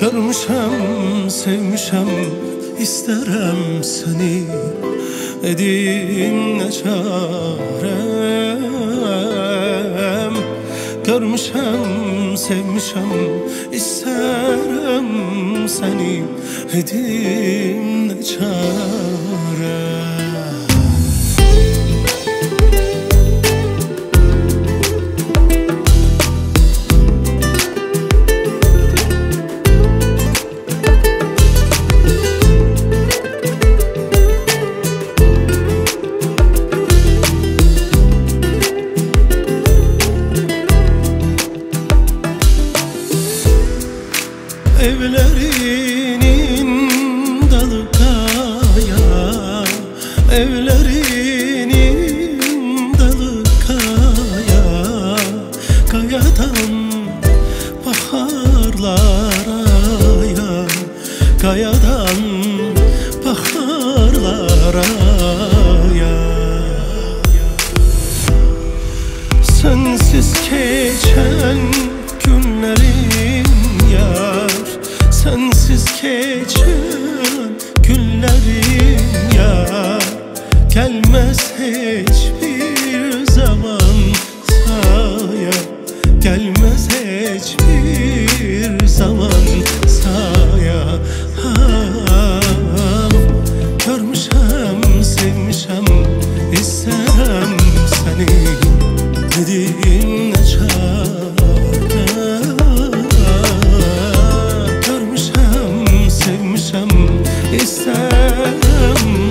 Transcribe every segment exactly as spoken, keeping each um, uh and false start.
Görmüşəm, sevmişəm, istərəm səni. Edim nə çarəm. Görmüşəm, sevmişəm, istərəm səni. Edim nə çarəm. Evlerinin dalı kaya, evlerinin dalı kaya. Kayadan baharlar aya, kayadan baharlar aya. Sensiz geçen günlerim yar, sensiz geçen günlerim yar. Gelmez hiçbir zaman saya, gelmez hiçbir zaman saya. Görmüşem, sevmişem, isterim seni. Edim nə çarə.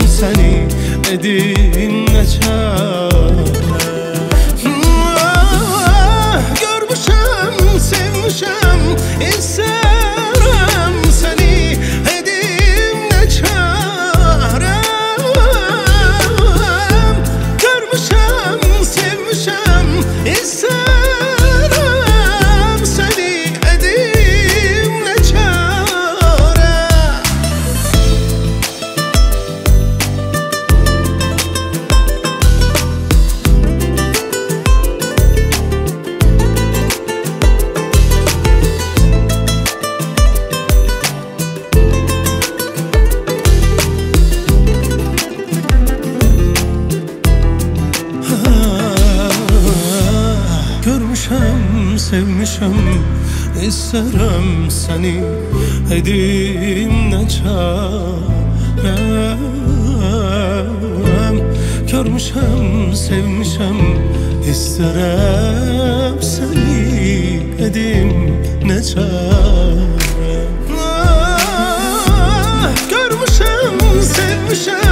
İstərəm səni, edim nə çarə. Görmüşəm, sevmişəm, istərəm səni, edim nə çarə. Görmüşəm, sevmişəm, istərəm. Görmüşəm, sevmişəm, istərəm səni. Edim nə çarəm. Görmüşəm, sevmişəm, istərəm səni. Edim nə çarəm. Görmüşəm, sevmişəm.